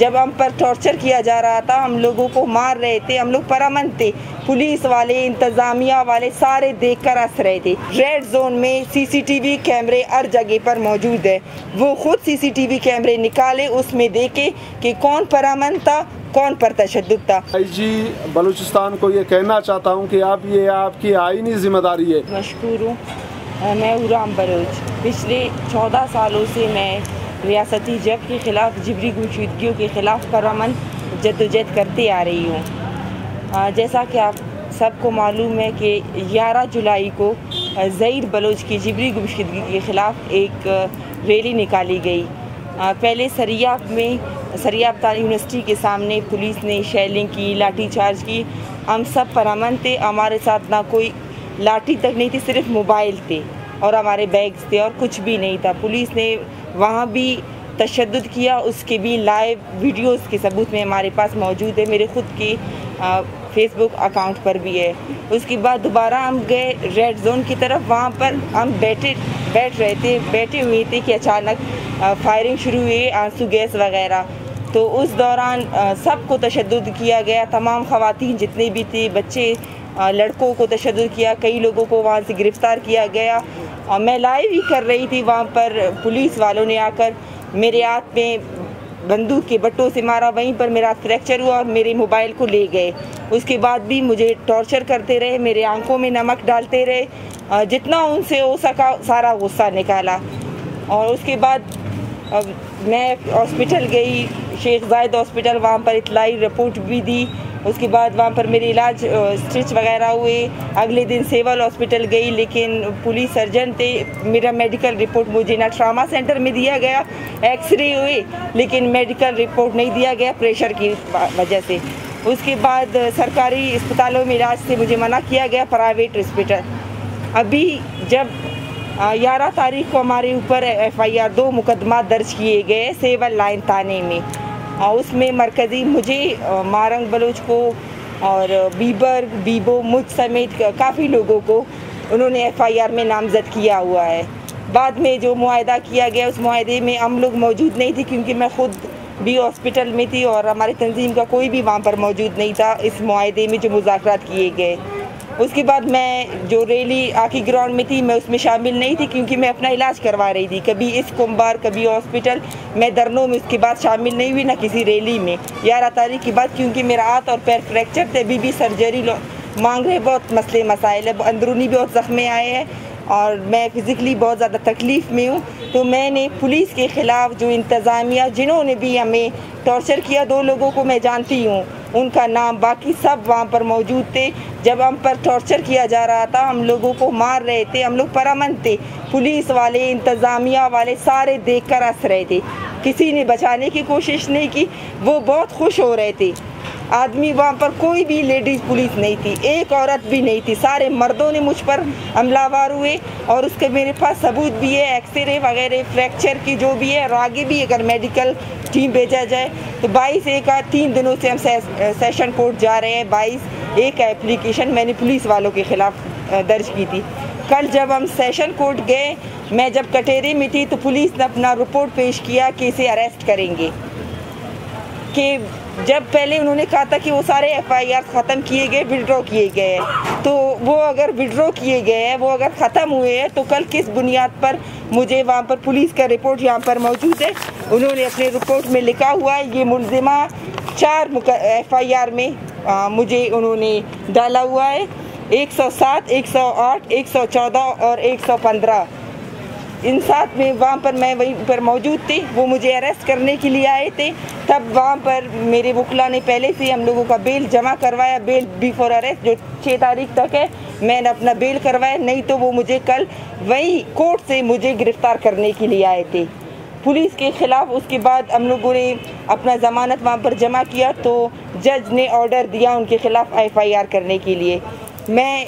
जब हम पर टॉर्चर किया जा रहा था, हम लोगों को मार रहे थे, हम लोग परमन थे, पुलिस वाले इंतज़ामिया वाले सारे देखकर हंस रहे थे। रेड जोन में सीसीटीवी कैमरे हर जगह पर मौजूद है, वो खुद सीसीटीवी कैमरे निकाले, उसमें देखे कि कौन परमन था कौन पर तशद्दुद था। आईजी बलूचिस्तान को ये कहना चाहता हूँ कि आप ये आपकी आईनी जिम्मेदारी है। मशकूर हूँ, मैं होरान बलोच। पिछले 14 सालों से मैं रियासती जब के ख़िलाफ़, जिबरी गुमशुदगियों के ख़िलाफ़ परमन जद्दोजहद करते आ रही हूँ। जैसा कि आप सबको मालूम है कि 11 जुलाई को ज़हीर बलोच की जिबरी गुमशुदगी के ख़िलाफ़ एक रैली निकाली गई। पहले सरियाब में, सरियाब यूनिवर्सिटी के सामने पुलिस ने शेलिंग की, लाठी चार्ज की। हम सब परमन थे, हमारे साथ ना कोई लाठी तक नहीं थी, सिर्फ मोबाइल थे और हमारे बैग्स थे और कुछ भी नहीं था। पुलिस ने वहाँ भी तशद्दुद किया, उसके भी लाइव वीडियोस के सबूत में हमारे पास मौजूद है, मेरे ख़ुद के फेसबुक अकाउंट पर भी है। उसके बाद दोबारा हम गए रेड जोन की तरफ, वहाँ पर हम बैठे हुए थे कि अचानक फायरिंग शुरू हुई, आंसू गैस वगैरह। तो उस दौरान सबको तशद्दुद किया गया, तमाम खवातीन जितने भी थे, बच्चे लड़कों को तशद्दुद किया, कई लोगों को वहाँ से गिरफ़्तार किया गया। और मैं लाइव ही कर रही थी, वहाँ पर पुलिस वालों ने आकर मेरे हाथ में बंदूक के बट्टों से मारा, वहीं पर मेरा फ्रैक्चर हुआ और मेरे मोबाइल को ले गए। उसके बाद भी मुझे टॉर्चर करते रहे, मेरे आंखों में नमक डालते रहे, जितना उनसे हो सका सारा गुस्सा निकाला। और उसके बाद अब मैं हॉस्पिटल गई, शेख जायद हॉस्पिटल, वहाँ पर इतलाई रिपोर्ट भी दी। उसके बाद वहाँ पर मेरे इलाज स्टिच वगैरह हुए। अगले दिन सेवल हॉस्पिटल गई, लेकिन पुलिस सर्जन थे, मेरा मेडिकल रिपोर्ट मुझे ना ट्रामा सेंटर में दिया गया, एक्सरे हुए लेकिन मेडिकल रिपोर्ट नहीं दिया गया प्रेशर की वजह से। उसके बाद सरकारी अस्पतालों में इलाज से मुझे मना किया गया, प्राइवेट हॉस्पिटल। अभी जब 11 तारीख को हमारे ऊपर FIR 2 मुकदमा दर्ज किए गए सेवल लाइन थाने में, और उसमें मरकज़ी मुझे, मारंग बलोच को और बीबर बीबो, मुझ समेत काफ़ी लोगों को उन्होंने FIR में नामज़द किया हुआ है। बाद में जो मुआहदा किया गया, उस मुआहदे में हम लोग मौजूद नहीं थे, क्योंकि मैं ख़ुद भी हॉस्पिटल में थी और हमारी तंजीम का कोई भी वहाँ पर मौजूद नहीं था इस मुआहदे में जो मुज़ाकरात किए गए। उसके बाद मैं जो रैली आखिरी ग्राउंड में थी, मैं उसमें शामिल नहीं थी, क्योंकि मैं अपना इलाज करवा रही थी, कभी इस कुंबार कभी हॉस्पिटल। मैं धरनों में उसके बाद शामिल नहीं हुई, ना किसी रैली में 11 तारीख के बाद, क्योंकि मेरा हाथ और पैर फ्रैक्चर थे, अभी भी सर्जरी मांग रहे, बहुत मसले मसाइल है, अंदरूनी बहुत ज़ख्में आए हैं और मैं फ़िज़िकली बहुत ज़्यादा तकलीफ़ में हूँ। तो मैंने पुलिस के ख़िलाफ़, जो इंतज़ामिया जिन्होंने भी हमें टॉर्चर किया, 2 लोगों को मैं जानती हूँ उनका नाम, बाकी सब वहाँ पर मौजूद थे। जब हम पर टॉर्चर किया जा रहा था, हम लोगों को मार रहे थे, हम लोग परमन थे, पुलिस वाले इंतज़ामिया वाले सारे देखकर हंस रहे थे, किसी ने बचाने की कोशिश नहीं की, वो बहुत खुश हो रहे थे आदमी। वहाँ पर कोई भी लेडीज़ पुलिस नहीं थी, एक औरत भी नहीं थी, सारे मर्दों ने मुझ पर हमलावर हुए। और उसके मेरे पास सबूत भी है, एक्सरे वगैरह फ्रैक्चर की जो भी है, और आगे भी अगर मेडिकल टीम भेजा जाए तो 22-1 3 दिनों से हम सेशन कोर्ट जा रहे हैं। 22-1 एप्लीकेशन मैंने पुलिस वालों के ख़िलाफ़ दर्ज की थी। कल जब हम सेशन कोर्ट गए, मैं जब कटहरे में थी, तो पुलिस ने अपना रिपोर्ट पेश किया कि इसे अरेस्ट करेंगे, कि जब पहले उन्होंने कहा था कि वो सारे FIR ख़त्म किए गए, विड्रॉ किए गए, तो वो अगर विड्रॉ किए गए हैं, वो अगर ख़त्म हुए हैं, तो कल किस बुनियाद पर मुझे वहाँ पर पुलिस का रिपोर्ट यहाँ पर मौजूद है, उन्होंने अपने रिपोर्ट में लिखा हुआ है, ये मुलजिमा 4 FIR में मुझे उन्होंने डाला हुआ है, 107, 108, 114 और 115, इन 7 में वहाँ पर मैं वहीं पर मौजूद थी। वो मुझे अरेस्ट करने के लिए आए थे, तब वहाँ पर मेरे वकील ने पहले से हम लोगों का बेल जमा करवाया, बेल बिफोर अरेस्ट जो 6 तारीख तक है, मैंने अपना बेल करवाया, नहीं तो वो मुझे कल वही कोर्ट से मुझे गिरफ़्तार करने के लिए आए थे पुलिस के ख़िलाफ़। उसके बाद हम लोगों ने अपना ज़मानत वहाँ पर जमा किया, तो जज ने ऑर्डर दिया उनके ख़िलाफ़ FIR करने के लिए। मैं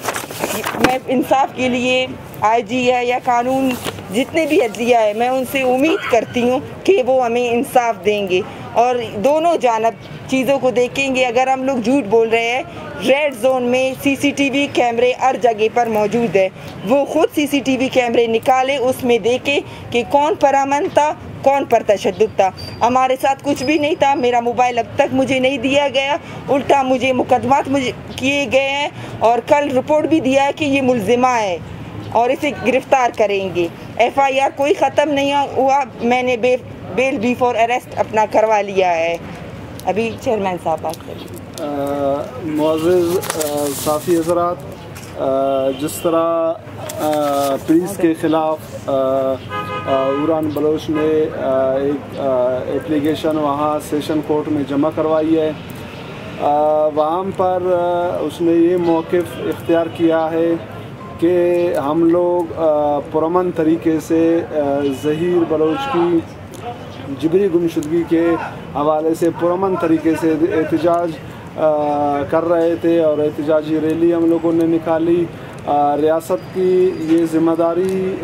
इंसाफ के लिए IG है या कानून जितने भी अदलिया है, मैं उनसे उम्मीद करती हूँ कि वो हमें इंसाफ देंगे और दोनों जानब चीज़ों को देखेंगे। अगर हम लोग झूठ बोल रहे हैं, रेड जोन में CCTV कैमरे हर जगह पर मौजूद है, वो खुद CCTV कैमरे निकाले, उसमें देखे कि कौन परमन था कौन पर तशद्दुद था, हमारे साथ कुछ भी नहीं था। मेरा मोबाइल अब तक मुझे नहीं दिया गया, उल्टा मुझे मुकदमात मुझे किए गए हैं और कल रिपोर्ट भी दिया है कि ये मुलजिमा है और इसे गिरफ्तार करेंगे। एफआईआर कोई ख़त्म नहीं हुआ, मैंने बेल बिफोर अरेस्ट अपना करवा लिया है। अभी चेयरमैन साहब बात करें। मोअज़्ज़िज़ साफ़ी हज़रात, जिस तरह पुलिस के ख़िलाफ़ होरान बलोच ने एक एप्लीकेशन वहाँ सेशन कोर्ट में जमा करवाई है, वहाँ पर उसने ये मौक़िफ़ इख्तियार किया है कि हम लोग पुरमन तरीके से ज़हीर बलोच की जबरी गुमशुदगी के हवाले से पुरमन तरीके से एहतजाज कर रहे थे और एहतजाजी रैली हम लोगों ने निकाली। रियासत की ये ज़िम्मेदारी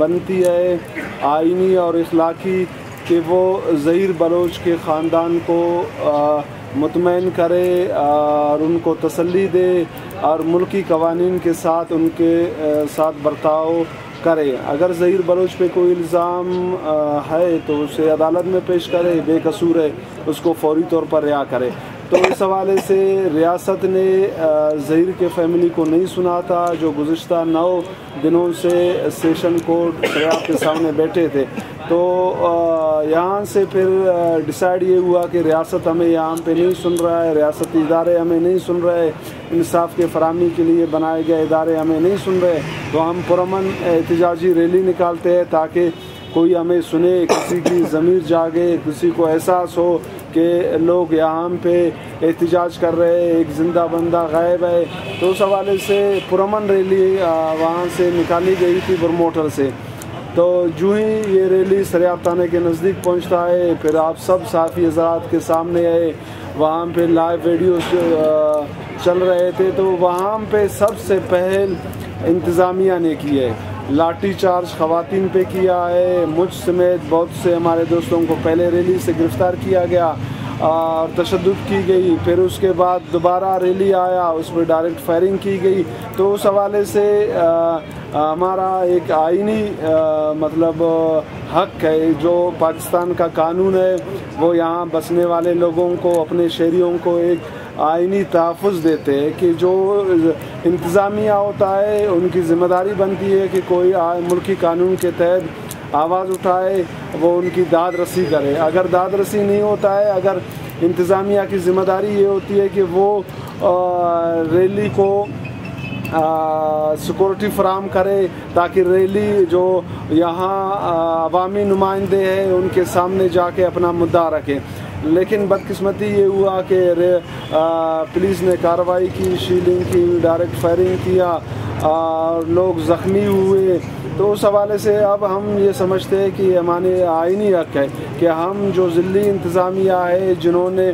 बनती है आइनी और इखलाकी कि वो ज़हीर बलोच के ख़ानदान को मुतमईन करे और उनको तसल्ली दे और मुल्की कवानीन के साथ उनके साथ बर्ताव करे। अगर ज़हीर बलोच पे कोई इल्ज़ाम है तो उसे अदालत में पेश करे, बेकसूर है उसको फौरी तौर पर रिहा करे। तो इस हवाले से रियासत ने ज़हीर के फैमिली को नहीं सुना था, जो गुज़िश्ता 9 दिनों से सेशन कोर्ट के सामने बैठे थे। तो यहाँ से फिर डिसाइड ये हुआ कि रियासत हमें यहाँ पे नहीं सुन रहा है, रियासती इदारे हमें नहीं सुन रहे, इंसाफ के फराहमी के लिए बनाए गए इदारे हमें नहीं सुन रहे, तो हम पुरमन एहतजाजी रैली निकालते हैं ताकि कोई हमें सुने, किसी की ज़मीर जागे, किसी को एहसास हो कि लोग यहाँ पे एहतजाज कर रहे हैं, एक ज़िंदा बंदा गायब है। तो उस हवाले से पुरमन रैली वहाँ से निकाली गई थी बरमोटर से। तो जो ही ये रैली सरियाब थाने के नज़दीक पहुँचता है, फिर आप सब साफ़ी हज़रात के सामने आए, वहाँ पे लाइव वीडियो चल रहे थे। तो वहाँ पे सबसे पहल इंतज़ामिया ने की है, लाठी चार्ज ख़वातीन पे किया है, मुझ समेत बहुत से हमारे दोस्तों को पहले रैली से गिरफ़्तार किया गया और तशद्दुद की गई। फिर उसके बाद दोबारा रैली आया, उस पर डायरेक्ट फायरिंग की गई। तो उस हवाले से हमारा एक आइनी मतलब हक है, जो पाकिस्तान का कानून है वो यहाँ बसने वाले लोगों को, अपने शहरियों को एक आइनी तहफ़्फ़ुज़ देते हैं कि जो इंतज़ामिया होता है उनकी ज़िम्मेदारी बनती है कि कोई मुल्की कानून के तहत आवाज़ उठाए, वो उनकी दाद रसी करे। अगर दाद रसी नहीं होता है, अगर इंतज़ामिया की ज़िम्मेदारी ये होती है कि वो रैली को सिक्योरिटी फराहम करे ताकि रैली जो यहाँ अवामी नुमाइंदे हैं उनके सामने जाके अपना मुद्दा रखें। लेकिन बदकिस्मती ये हुआ कि पुलिस ने कार्रवाई की, शीलिंग की, डायरेक्ट फायरिंग किया और लोग ज़ख्मी हुए। तो उस हवाले से अब हम ये समझते हैं कि हमारे आइनी हक है कि हम जो ज़िली इंतज़ामिया है जिन्होंने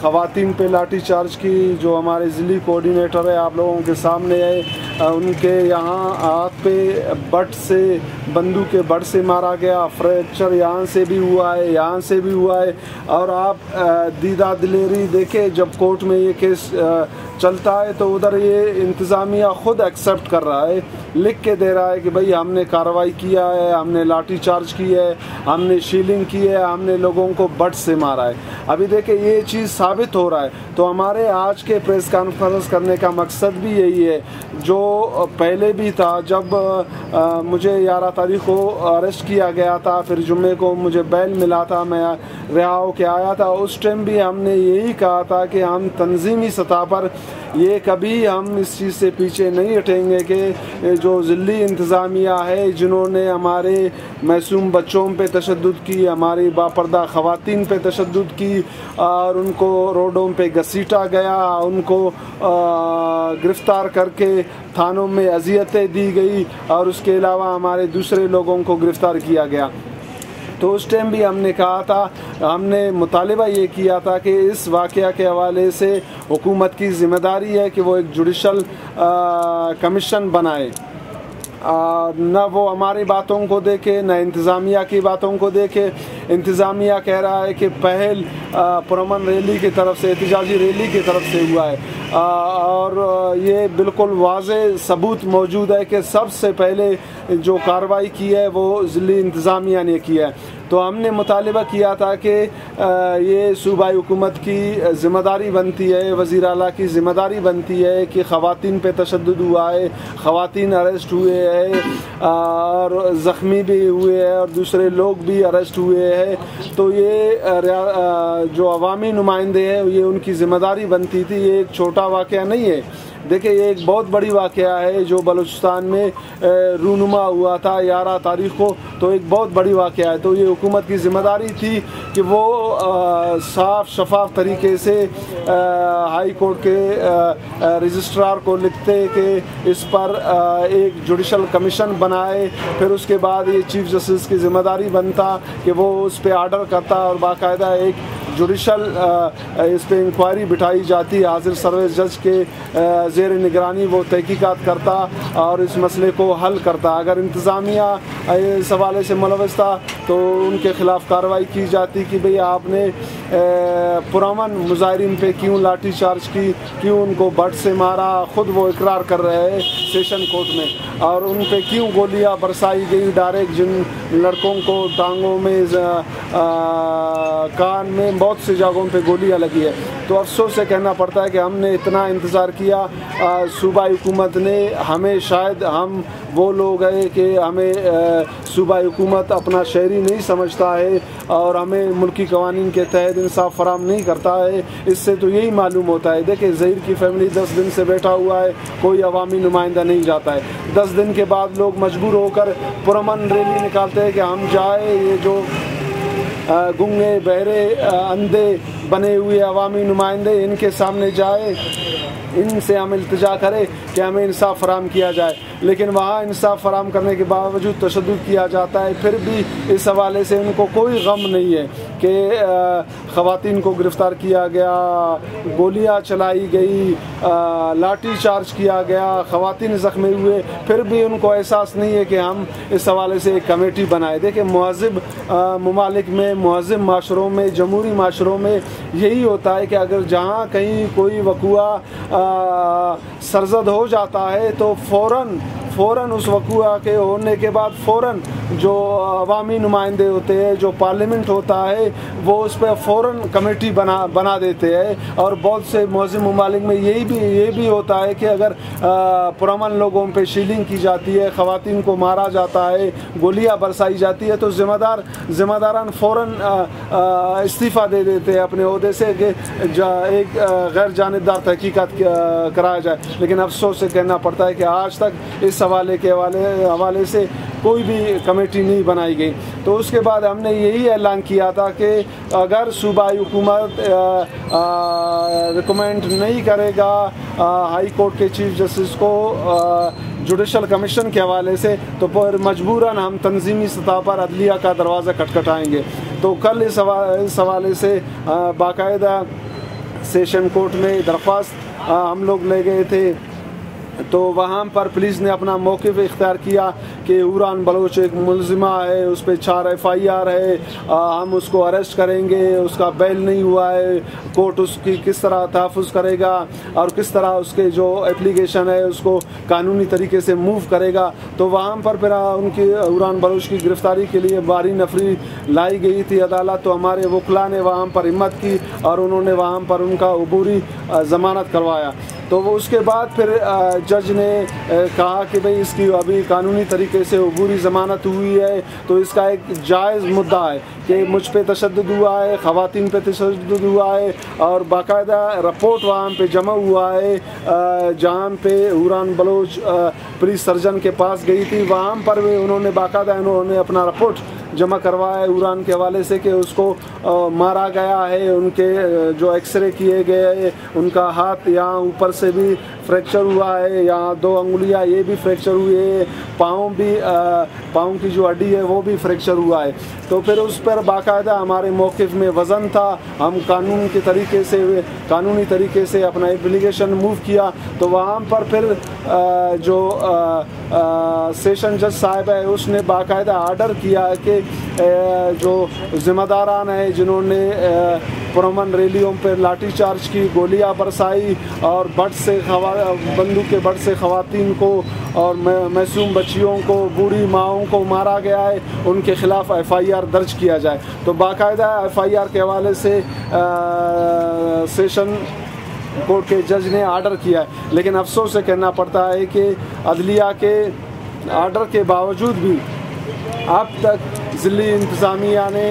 ख़वातीन पे लाठी चार्ज की, जो हमारे ज़िली कोऑर्डिनेटर है आप लोगों के सामने है, उनके यहाँ हाथ पे बट से, बंदूक के बट से मारा गया, फ्रैक्चर यहाँ से भी हुआ है, यहाँ से भी हुआ है। और आप दीदा दिलेरी देखे, जब कोर्ट में ये केस चलता है तो उधर ये इंतज़ामिया ख़ुद एक्सेप्ट कर रहा है, लिख के दे रहा है कि भाई हमने कार्रवाई किया है, हमने लाठी चार्ज की है, हमने शीलिंग की है, हमने लोगों को बट से मारा है। अभी देखे ये चीज़ साबित हो रहा है। तो हमारे आज के प्रेस कॉन्फ्रेंस करने का मकसद भी यही है, जो पहले भी था, जब मुझे 11 तारीख को अरेस्ट किया गया था, फिर जुम्मे को मुझे बेल मिला था, मैं रिहा होकर आया था, उस टाइम भी हमने यही कहा था कि हम तंजीमी सतह पर ये कभी हम इस चीज़ से पीछे नहीं हटेंगे कि जो ज़िली इंतज़ामिया है जिन्होंने हमारे मासूम बच्चों पे तशद्दुद की, हमारी बापर्दा ख़वातीन पे तशद्दुद की और उनको रोडों पे घसीटा गया, उनको गिरफ़्तार करके थानों में अजियतें दी गई और उसके अलावा हमारे दूसरे लोगों को गिरफ़्तार किया गया। तो उस टाइम भी हमने कहा था, हमने मुतालबा ये किया था कि इस वाक़या के हवाले से हुकूमत की ज़िम्मेदारी है कि वो एक जुडिशल कमीशन बनाए, न वो हमारी बातों को देखे न इंतज़ामिया की बातों को देखे। इंतज़ामिया कह रहा है कि पहल पुरमन रैली की तरफ से, एहतजाजी रैली की तरफ से हुआ है और ये बिल्कुल वाज़ेह सबूत मौजूद है कि सबसे पहले जो कार्रवाई की है वो ज़िली इंतज़ामिया ने की है। तो हमने मुतालबा किया था कि ये सूबाई हुकूमत की ज़िम्मेदारी बनती है, वज़ीर आला की ज़िम्मेदारी बनती है कि ख़वातीन पे तशद्दुद हुआ है, ख़वातीन अरेस्ट हुए हैं और ज़ख्मी भी हुए हैं और दूसरे लोग भी अरेस्ट हुए हैं। तो ये जो अवामी नुमाइंदे हैं ये उनकी ज़िम्मेदारी बनती थी। ये एक छोटा वाक़या नहीं है, देखिए ये एक बहुत बड़ी वाक़या है जो बलूचिस्तान में रूनुमा हुआ था 11 तारीख को, तो एक बहुत बड़ी वाक़या है। तो ये हुकूमत की ज़िम्मेदारी थी कि वो साफ शफाफ तरीके से हाई कोर्ट के रजिस्ट्रार को लिखते कि इस पर एक जुडिशल कमीशन बनाए, फिर उसके बाद ये चीफ जस्टिस की ज़िम्मेदारी बनता कि वो उस पर आर्डर करता और बाकायदा एक जुडिशल इस पर इंक्वायरी बिठाई जाती, हाजिर सर्विस जज के ज़ेर निगरानी वो तहकीकात करता और इस मसले को हल करता। अगर इंतज़ामिया इस हवाले से मुलविस था तो उनके ख़िलाफ़ कार्रवाई की जाती कि भई आपने पुरामन मुजाहिरीन पे क्यों लाठी चार्ज की, क्यों उनको बट से मारा, ख़ुद वो इकरार कर रहे हैं सेशन कोर्ट में, और उन पर क्यों गोलियाँ बरसाई गई डायरेक्ट, जिन लड़कों को टांगों में कान में बहुत से जगहों पे गोलियां लगी है। तो अफसोस से कहना पड़ता है कि हमने इतना इंतज़ार किया, सूबाई हुकूमत ने हमें, शायद हम वो लोग हैं कि हमें सूबाई हुकूमत अपना शहरी नहीं समझता है और हमें मुल्की कवानीन के तहत इंसाफ फराम नहीं करता है। इससे तो यही मालूम होता है, देखिए ज़हीर की फैमिली 10 दिन से बैठा हुआ है, कोई अवामी नुमाइंदा नहीं जाता है। 10 दिन के बाद लोग मजबूर होकर पुरमन रैली निकालते हैं कि हम जाए, ये जो गुंगे बहरे अंधे बने हुए अवामी नुमाइंदे इनके सामने जाए, इनसे हम इल्तिजा करें कि हमें इंसाफ फराम किया जाए। लेकिन वहाँ इंसाफ फराम करने के बावजूद तशद्दुद किया जाता है। फिर भी इस हवाले से उनको कोई गम नहीं है कि ख़वातीन को गिरफ़्तार किया गया, गोलियाँ चलाई गई, लाठी चार्ज किया गया, ख़वातीन ज़ख्मी हुए, फिर भी उनको एहसास नहीं है कि हम इस हवाले से एक कमेटी बनाए। देखिए मुहज़िब ममालिक में, मुहज़िब माशरों में, जमहूरी माशरों में यही होता है कि अगर जहाँ कहीं कोई वक़ुआ सरजद हो जाता है तो फ़ौरन उस वक़ुआ के होने के बाद फ़ौरन जो अवामी नुमाइंदे होते हैं, जो पार्लियामेंट होता है, वो उस पर फ़ौरन कमेटी बना देते हैं। और बहुत से मुस्लिम ममालिक में यही भी होता है कि अगर पुरमन लोगों पे शीलिंग की जाती है, ख़वातीन को मारा जाता है, गोलियां बरसाई जाती है, तो ज़िम्मेदारान फ़ौरन इस्तीफ़ा दे देते हैं अपने ओहदे से कि एक गैर जानिबदार तहकीकात कराया जाए। लेकिन अफसोस से कहना पड़ता है कि आज तक इस हवाले के हवाले से कोई भी कमेटी नहीं बनाई गई। तो उसके बाद हमने यही ऐलान किया था कि अगर सूबाई हुकूमत रिकमेंड नहीं करेगा हाई कोर्ट के चीफ जस्टिस को जुडिशल कमीशन के हवाले से, तो फिर मजबूरन हम तंजीमी सतह पर अदलिया का दरवाज़ा खटखटाएंगे। तो कल इस हवाले से बाकायदा सेशन कोर्ट में दरख्वास्त हम लोग ले गए थे, तो वहाँ पर पुलिस ने अपना मौक़िफ़ इख्तियार किया कि हुरान बलोच एक मुलजिमा है, उस पर 4 FIR है, हम उसको अरेस्ट करेंगे, उसका बेल नहीं हुआ है, कोर्ट उसकी किस तरह तहफ़ुज़ करेगा और किस तरह उसके जो एप्लीकेशन है उसको कानूनी तरीके से मूव करेगा। तो वहाँ पर फिर उनकी हुरान बलोच की गिरफ़्तारी के लिए भारी नफरी लाई गई थी अदालत। तो हमारे वकला ने वहाँ पर हिम्मत की और उन्होंने वहाँ पर उनका अबूरी ज़मानत करवाया। तो वो उसके बाद फिर जज ने कहा कि भाई इसकी अभी कानूनी तरीके से अबूरी ज़मानत हुई है, तो इसका एक जायज़ मुद्दा है कि मुझ पे तशद्दुद हुआ है, ख़वातीन पे तशद्दुद हुआ है, और बाकायदा रिपोर्ट वहाँ पे जमा हुआ है जहाँ पे हुरान बलोच पुलिस सर्जन के पास गई थी। वहाँ पर भी उन्होंने अपना रिपोर्ट जमा करवाया उरान के हवाले से कि उसको मारा गया है, उनके जो एक्सरे किए गए, उनका हाथ यहाँ ऊपर से भी फ्रैक्चर हुआ है, यहाँ 2 अंगुलियाँ ये भी फ्रैक्चर हुए है, पाँव की जो हड्डी है वो भी फ्रैक्चर हुआ है। तो फिर उस पर बाकायदा हमारे मौक़िफ़ में वज़न था, हम कानूनी तरीके से अपना एप्लीकेशन मूव किया। तो वहाँ पर फिर जो सेशन जज साहब है उसने बाकायदा आर्डर किया कि जो ज़िम्मेदारान है जिन्होंने पुरमन रैलियों पर लाठी चार्ज की, गोलियां बरसाई और बंदूक के बट से खवातीन को और मासूम बच्चियों को, बूढ़ी माओं को मारा गया है, उनके खिलाफ एफआईआर दर्ज किया जाए। तो बाकायदा एफआईआर के हवाले से सेशन कोर्ट के जज ने आर्डर किया है, लेकिन अफसोस से कहना पड़ता है कि अदलिया के आर्डर के बावजूद भी अब तक ज़िली इंतज़ामिया ने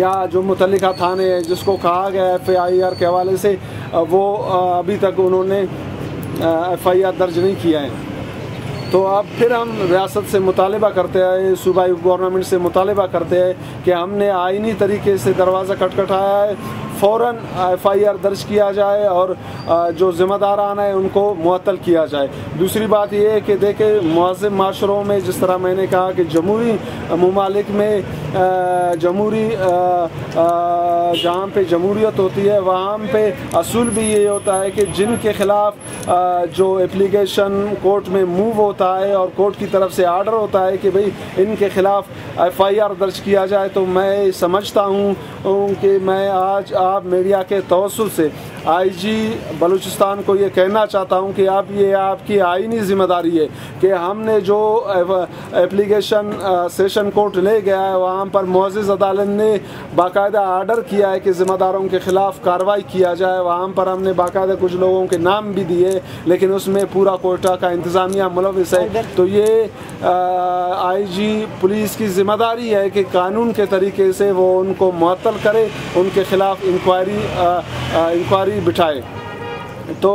या जो मुतल्लिका थाने हैं जिसको कहा गया एफआईआर के हवाले से, वो अभी तक उन्होंने एफआईआर दर्ज नहीं किया है। तो अब फिर हम रियासत से मुतालबा करते हैं, सूबाई गवर्नमेंट से मुतालबा करते हैं कि हमने आइनी तरीके से दरवाज़ा खटखटाया है, फ़ौरन एफआईआर दर्ज किया जाए और जो ज़िम्मेदाराना है उनको मुअत्तल किया जाए। दूसरी बात यह है कि देखे मुआज़िम माशरों में, जिस तरह मैंने कहा कि जमहूरी ममालिक में जहाँ पे जमहूरियत होती है वहाँ पे असूल भी ये होता है कि जिनके ख़िलाफ़ जो एप्लीकेशन कोर्ट में मूव होता है और कोर्ट की तरफ से आर्डर होता है कि भाई इनके ख़िलाफ़ एफआईआर दर्ज किया जाए। तो मैं समझता हूँ कि मैं आज आप मीडिया के तवस्सुल से आईजी बलूचिस्तान को ये कहना चाहता हूँ कि आप ये आपकी आइनी ज़िम्मेदारी है कि हमने जो एप्लीकेशन सेशन कोर्ट ले गया है वहाँ पर मुअज़्ज़ज़ अदालत ने बाकायदा आर्डर किया है कि ज़िम्मेदारों के ख़िलाफ़ कार्रवाई किया जाए। वहाँ पर हमने बाकायदा कुछ लोगों के नाम भी दिए, लेकिन उसमें पूरा कोटा का इंतज़ामिया मुलविस है। तो ये आईजी पुलिस की ज़िम्मेदारी है कि कानून के तरीके से वो उनको मुअत्तल करे, उनके ख़िलाफ़ इंक्वायरी बिठाए। तो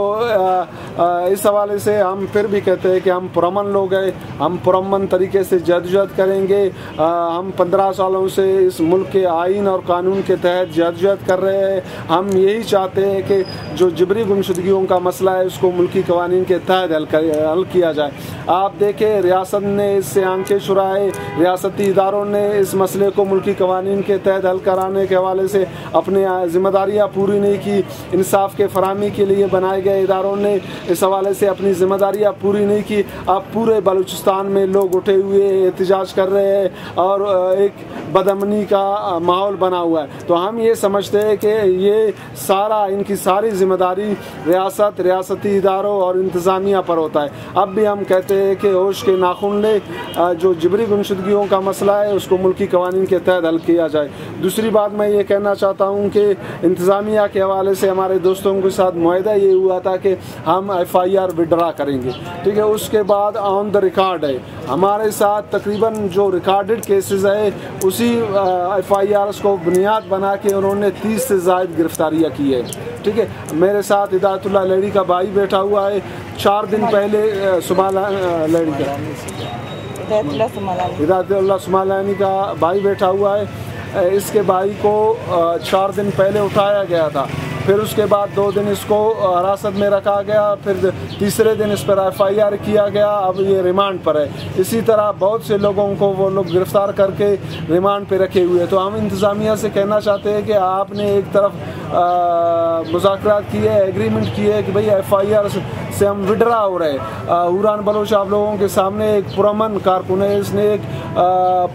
इस हवाले से हम फिर भी कहते हैं कि हम पुरमन लोग हैं, हम पुरमन तरीके से जदोजहद करेंगे। हम 15 सालों से इस मुल्क के आइन और कानून के तहत जदोजहद कर रहे हैं। हम यही चाहते हैं कि जो जिबरी गुमशुदगियों का मसला है उसको मुल्की कवानीन के तहत हल किया जाए। आप देखें रियासत ने इससे आंखें छुराए, रियासती इदारों ने इस मसले को मुल्की कवानीन के तहत हल कराने के हवाले से अपनी जिम्मेदारियाँ पूरी नहीं की, इंसाफ के फरहमी के लिए बनाए गए इदारों ने इस हवाले से अपनी जिम्मेदारियाँ पूरी नहीं की। अब पूरे बलूचिस्तान में लोग उठे हुए एहतजाज कर रहे हैं और एक बदमनी का माहौल बना हुआ है। तो हम ये समझते हैं कि ये सारा इनकी सारी जिम्मेदारी रियासत, रियासती इदारों और इंतज़ामिया पर होता है। अब भी हम कहते हैं कि होश के नाखून ले, जो जिबरी गुमशुदगियों का मसला है उसको मुल्की कवानीन के तहत हल किया जाए। दूसरी बात मैं ये कहना चाहता हूँ कि इंतज़ामिया के हवाले से हमारे दोस्तों के साथ मुआहदा ये हुआ था कि हम एफआईआर विड्रा करेंगे, ठीक है। उसके बाद ऑन द रिकॉर्ड है हमारे साथ तकरीबन जो रिकॉर्डेड केसेस है उसी एफआईआर को बुनियाद बना के उन्होंने 30 से ज़ायद गिरफ्तारियाँ की है, ठीक है। मेरे साथ इदातुल्लाह लेडी का भाई बैठा हुआ है, 4 दिन पहले इदातुल्लाह सुमालानी का भाई बैठा हुआ है, इसके भाई को 4 दिन पहले उठाया गया था, फिर उसके बाद 2 दिन इसको हिरासत में रखा गया, फिर तीसरे दिन इस पर एफआईआर किया गया, अब ये रिमांड पर है। इसी तरह बहुत से लोगों को वो लोग गिरफ़्तार करके रिमांड पे रखे हुए। तो हम इंतज़ामिया से कहना चाहते हैं कि आपने एक तरफ मुज़ाकरात किए, एग्रीमेंट किए कि भाई एफआईआर से हम विड्रा हो रहे हैं। हुरान बलोच आप लोगों के सामने एक पुरमन कारकुन है, इसने एक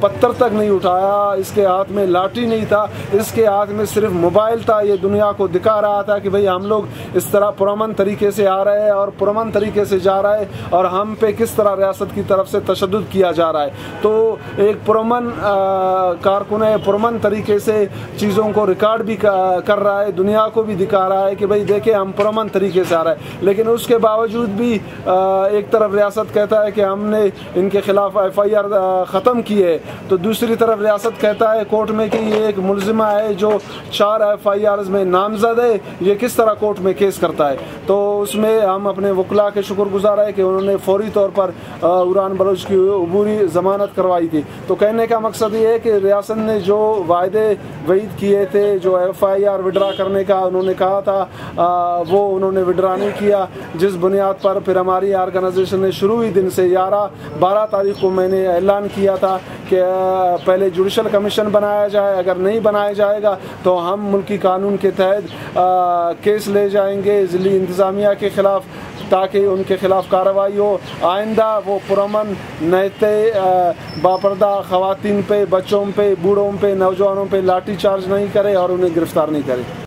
पत्थर तक नहीं उठाया, इसके हाथ में लाठी नहीं था, इसके हाथ में सिर्फ मोबाइल था। ये दुनिया को दिखा रहा था कि भाई हम लोग इस तरह पुरमन तरीके से आ रहे हैं और पुरमन तरीके से जा रहा है और हम पे किस तरह रियासत की तरफ से तशद्दुद किया जा रहा है। तो एक पुरमन कारकुन पुरमन तरीके से चीज़ों को रिकॉर्ड भी कर रहा है, दुनिया को भी दिखा रहा है कि भाई देखे हम पुरमन तरीके से आ रहा है, लेकिन उसके बावजूद भी एक तरफ रियासत कहता है कि हमने इनके खिलाफ एफआईआर ख़त्म किए, तो दूसरी तरफ रियासत कहता है कोर्ट में कि ये एक मुलजिमा है जो 4 एफआईआर में नामजद है, ये किस तरह कोर्ट में केस करता है। तो उसमें हम अपने वकला के शुक्रगुजार है कि उन्होंने फौरी तौर पर हुरान बलोच की अबूरी ज़मानत करवाई थी। तो कहने का मकसद ये है कि रियासत ने जो वायदे वईद किए थे, जो एफआईआर विड्रा करने का उन्होंने कहा था वो उन्होंने विड्रा नहीं किया, जिस बुनियाद पर फिर हमारी आर्गनाइजेशन ने शुरू ही दिन से 11-12 तारीख को मैंने ऐलान किया था कि पहले जुडिशल कमीशन बनाया जाए, अगर नहीं बनाया जाएगा तो हम मुल्की कानून के तहत केस ले जाएंगे, ज़िली इंतज़ामिया के ख़िलाफ़ ताकि उनके खिलाफ कार्रवाई हो। आइंदा वो पुरमन नहते बापर्दा ख़वातीन पे, बच्चों पे, बूढ़ों पे, नौजवानों पे लाठी चार्ज नहीं करे और उन्हें गिरफ्तार नहीं करे।